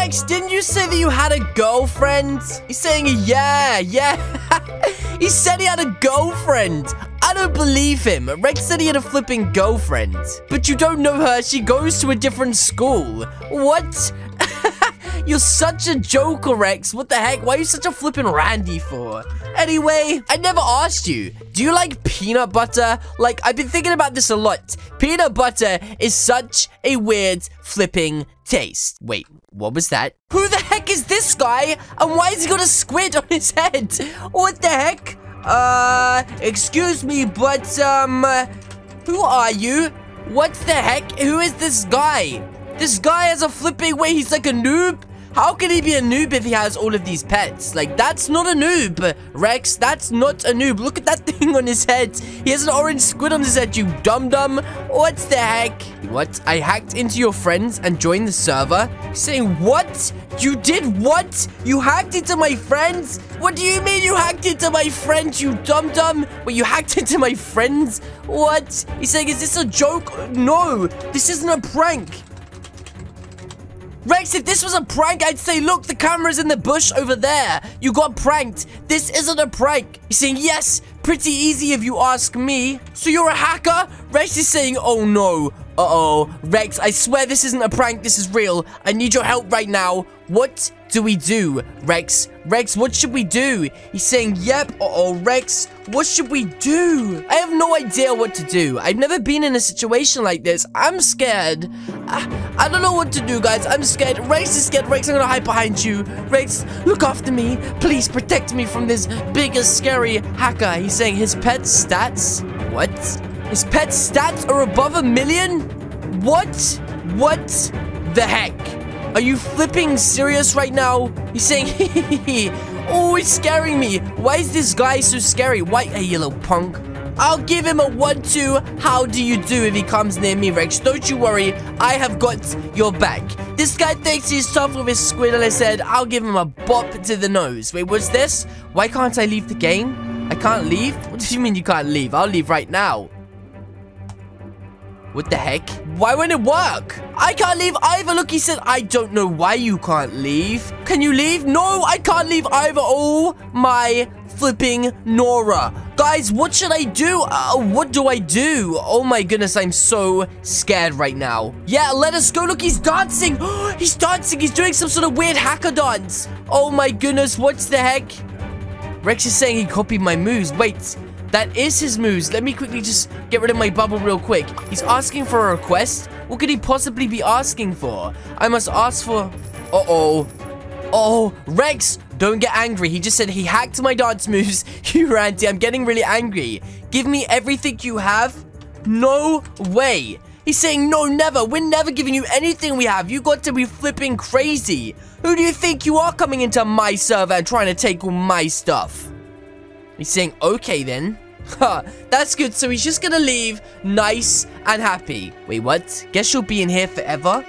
Rex, didn't you say that you had a girlfriend? He's saying, yeah. He said he had a girlfriend. I don't believe him. Rex said he had a flipping girlfriend. But you don't know her. She goes to a different school. What? You're such a joker, Rex. What the heck? Why are you such a flippin' Randy for? Anyway, I never asked you. Do you like peanut butter? Like, I've been thinking about this a lot. Peanut butter is such a weird flipping taste. Wait, what was that? Who the heck is this guy? And why has he got a squid on his head? What the heck? Excuse me, but, who are you? What the heck? Who is this guy? This guy has a flipping way. He's like a noob. How can he be a noob if he has all of these pets? Like, that's not a noob, Rex. That's not a noob. Look at that thing on his head. He has an orange squid on his head, you dum-dum. What the heck? What? I hacked into your friends and joined the server? You're saying, what? You did what? You hacked into my friends? What do you mean you hacked into my friends, you dum-dum? Wait, you hacked into my friends? What? He's saying, is this a joke? No, this isn't a prank. Rex, if this was a prank, I'd say, look, the camera's in the bush over there. You got pranked. This isn't a prank. He's saying, yes, pretty easy if you ask me. So you're a hacker? Rex is saying, oh, no. Uh-oh. Rex, I swear this isn't a prank. This is real. I need your help right now. What do we do, Rex? Rex, what should we do? He's saying, yep. Uh-oh, Rex, what should we do? I have no idea what to do. I've never been in a situation like this. I'm scared. I don't know what to do, guys. I'm scared. Rex is scared. Rex, I'm gonna hide behind you. Rex, look after me. Please protect me from this biggest, scary hacker. He's saying his pet stats. What? His pet stats are above 1 million? What? What the heck? Are you flipping serious right now? He's saying, oh, he's scaring me. Why is this guy so scary? Why? Hey, you little punk. I'll give him a 1-2. How do you do if he comes near me, Rex? Don't you worry. I have got your back. This guy thinks he's tough with his squid, and I said, I'll give him a bop to the nose. Wait, what's this? Why can't I leave the game? I can't leave? What do you mean you can't leave? I'll leave right now. What the heck? Why won't it work? I can't leave either. Look, he said, I don't know why you can't leave. Can you leave? No, I can't leave either. Oh, my flipping Nora. Guys, what should I do? What do I do? Oh, my goodness. I'm so scared right now. Yeah, let us go. Look, he's dancing. He's dancing. He's doing some sort of weird hacker dance. Oh, my goodness. What's the heck? Rex is saying he copied my moves. Wait. That is his moves. Let me quickly just get rid of my bubble real quick. He's asking for a request. What could he possibly be asking for? I must ask for... Uh-oh. Oh, Rex, don't get angry. He just said he hacked my dance moves. You, Randy, I'm getting really angry. Give me everything you have. No way. He's saying, no, never. We're never giving you anything we have. You got to be flipping crazy. Who do you think you are coming into my server and trying to take all my stuff? He's saying, okay then. Ha, that's good. So he's just gonna leave nice and happy. Wait, what? Guess you'll be in here forever?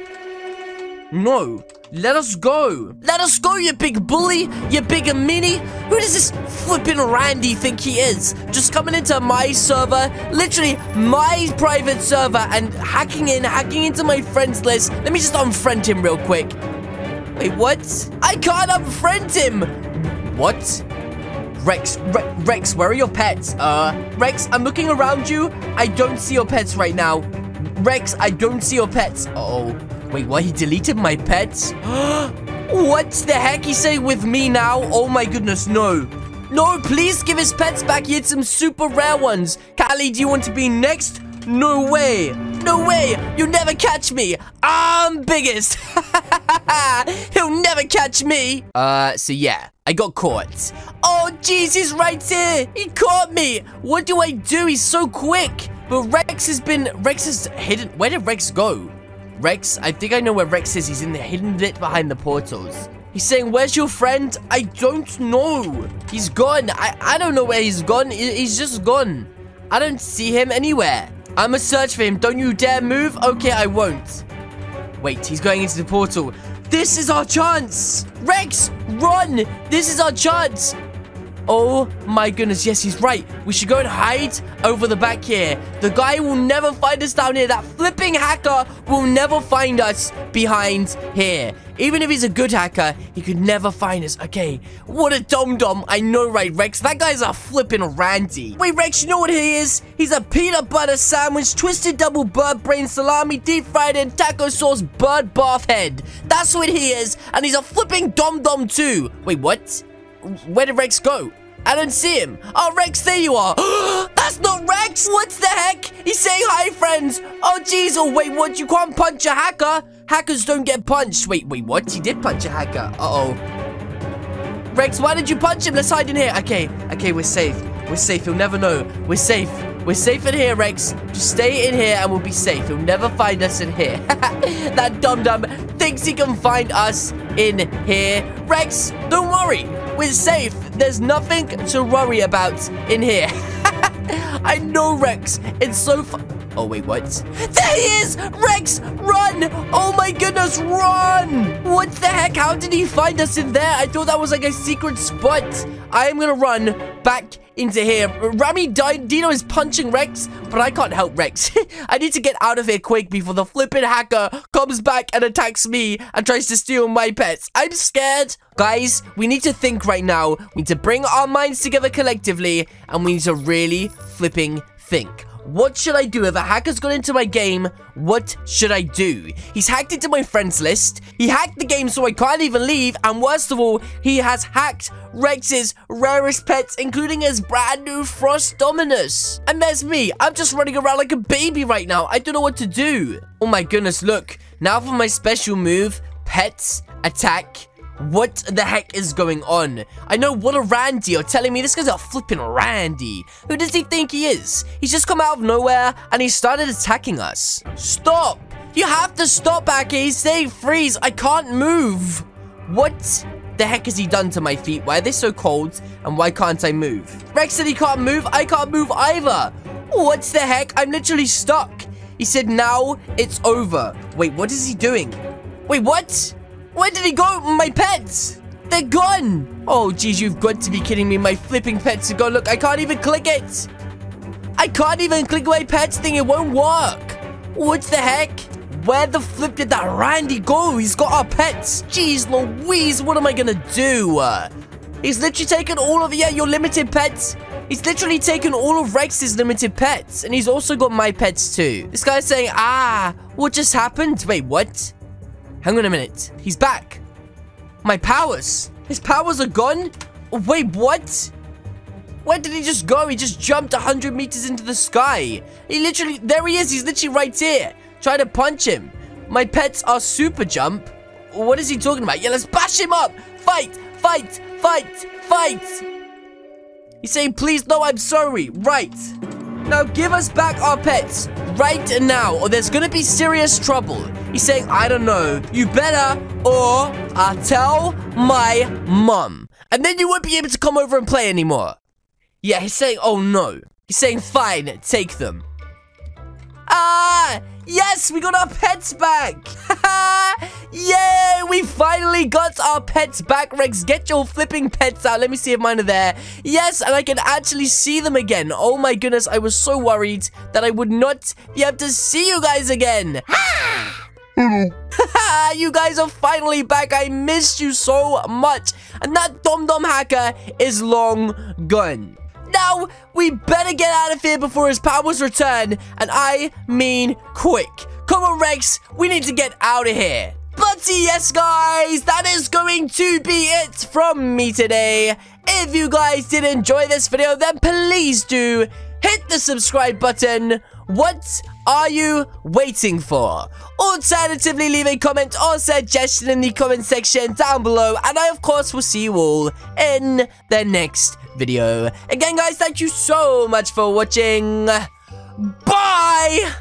No. Let us go. Let us go, you big bully. You bigger mini. Who does this flipping Randy think he is? Just coming into my server. Literally, my private server. And hacking into my friends list. Let me just unfriend him real quick. Wait, what? I can't unfriend him. What? Rex, where are your pets? Rex, I'm looking around you. I don't see your pets right now. Rex, I don't see your pets. Uh-oh. Wait, what? He deleted my pets? What the heck? He's saying with me now? Oh my goodness, no. No, please give his pets back. He had some super rare ones. Callie, do you want to be next? No way. No way. You'll never catch me. I'm biggest. He'll never catch me. So yeah. I got caught. Oh, jeez, he's right here. He caught me. What do I do? He's so quick. But Rex is hidden. Where did Rex go? Rex, I think I know where Rex is. He's in the hidden bit behind the portals. He's saying, where's your friend? I don't know. He's gone. I don't know where he's gone. He's just gone. I don't see him anywhere. I must search for him. Don't you dare move. Okay, I won't. Wait, he's going into the portal. This is our chance. Rex, run. This is our chance. Oh my goodness, yes, he's right. We should go and hide over the back here. The guy will never find us down here. That flipping hacker will never find us behind here. Even if he's a good hacker, he could never find us. Okay, what a dum-dum. I know, right, Rex? That guy's a flipping randy. Wait, Rex, you know what he is? He's a peanut butter sandwich, twisted double bird brain, salami, deep fried, and taco sauce bird bath head. That's what he is, and he's a flipping dum-dum too. Wait, what? Where did Rex go? I don't see him. Oh, Rex, there you are. That's not Rex. What the heck? He's saying hi, friends. Oh, jeez. Oh, wait, what? You can't punch a hacker. Hackers don't get punched. Wait, what? He did punch a hacker. Uh-oh. Rex, why did you punch him? Let's hide in here. Okay, we're safe. We're safe. He'll never know. We're safe. We're safe in here, Rex. Just stay in here and we'll be safe. He'll never find us in here. That dum-dum thinks he can find us in here. Rex, don't worry. We're safe. There's nothing to worry about in here. I know, Rex. It's so fun. Oh, wait, what? There he is! Rex, run! Oh, my goodness, run! What the heck? How did he find us in there? I thought that was like a secret spot. I am going to run back into here. Rami Dino is punching Rex, but I can't help Rex. I need to get out of here quick before the flippin' hacker comes back and attacks me and tries to steal my pets. I'm scared. Guys, we need to think right now. We need to bring our minds together collectively, and we need to really flipping think. What should I do if a hacker's got into my game? What should I do? He's hacked into my friends list. He hacked the game so I can't even leave. And worst of all, he has hacked Rex's rarest pets, including his brand new Frost Dominus. And there's me. I'm just running around like a baby right now. I don't know what to do. Oh my goodness, look. Now for my special move, Pets Attack. What the heck is going on? I know, what a randy. You're telling me this guy's a flipping randy. Who does he think he is? He's just come out of nowhere and he started attacking us. Stop! You have to stop, Hacker. He's saying freeze. I can't move. What the heck has he done to my feet? Why are they so cold? And why can't I move? Rex said he can't move. I can't move either. What the heck? I'm literally stuck. He said now it's over. Wait, what is he doing? Wait, what? Where did he go? My pets! They're gone! Oh, geez, you've got to be kidding me. My flipping pets are gone. Look, I can't even click it. I can't even click my pets thing. It won't work. What the heck? Where the flip did that randy go? He's got our pets. Jeez Louise, what am I going to do? He's literally taken all of your limited pets. He's literally taken all of Rex's limited pets. And he's also got my pets too. This guy's saying, what just happened? Wait, what? Hang on a minute. He's back. My powers. His powers are gone? Wait, what? Where did he just go? He just jumped 100 meters into the sky. He literally... There he is. He's literally right here. Try to punch him. My pets are super jump. What is he talking about? Yeah, let's bash him up. Fight, fight, fight, fight. He's saying, please, no, I'm sorry. Right. Now give us back our pets right now, or there's gonna be serious trouble. He's saying, I don't know, you better, or I'll tell my mum. And then you won't be able to come over and play anymore. Yeah, he's saying, oh no. He's saying, fine, take them. Yes, we got our pets back. Yeah, we finally got our pets back. Rex, get your flipping pets out. Let me see if mine are there. Yes, and I can actually see them again. Oh my goodness, I was so worried that I would not be able to see you guys again. You guys are finally back. I missed you so much. And that dum-dum hacker is long gone. Now, we better get out of here before his powers return, and I mean quick. Come on, Rex, we need to get out of here. But yes, guys, that is going to be it from me today. If you guys did enjoy this video, then please do hit the subscribe button. What are you waiting for? Alternatively, leave a comment or suggestion in the comment section down below, and I, of course, will see you all in the next video. Again, guys, thank you so much for watching. Bye!